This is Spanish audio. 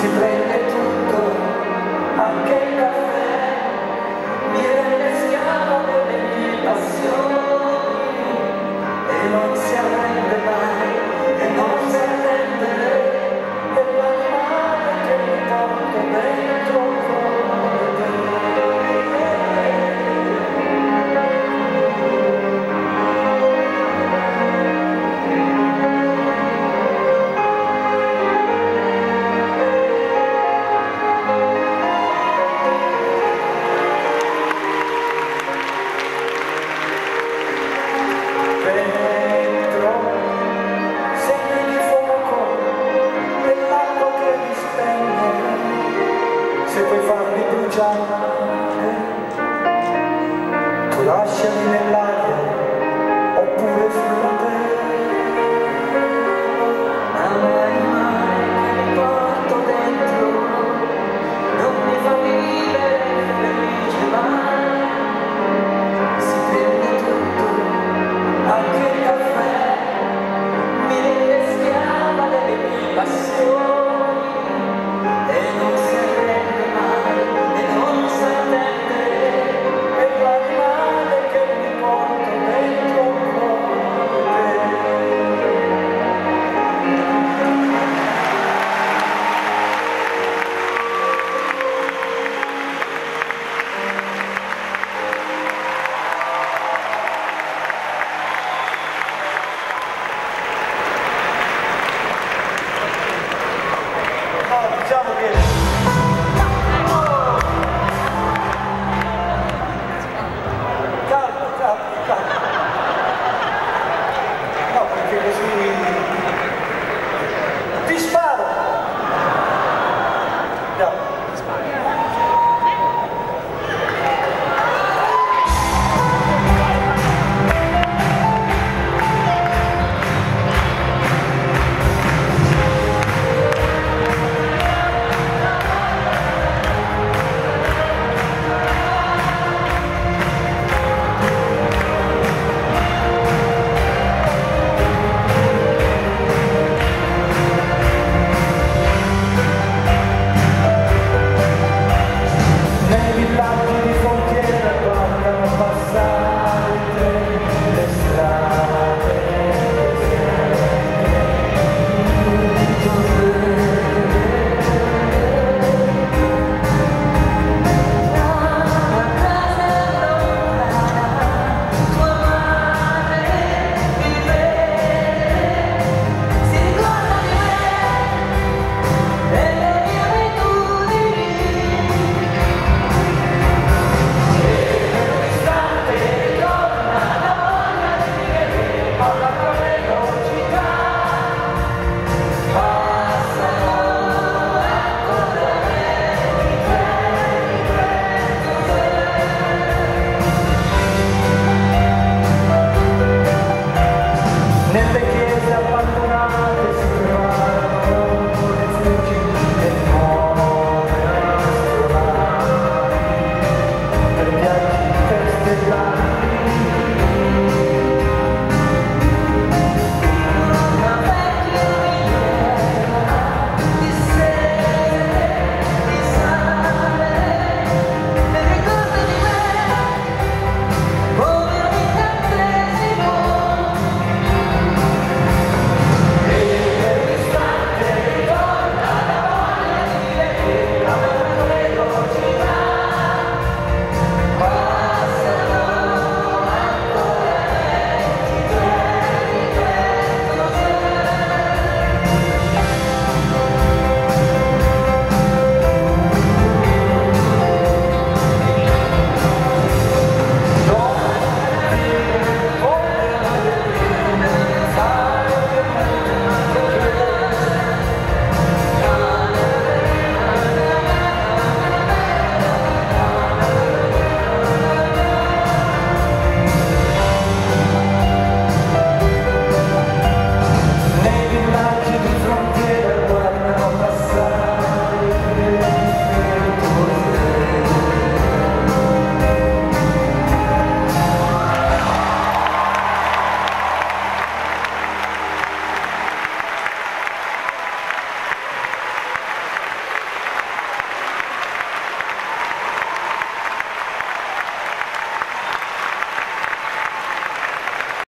Gracias.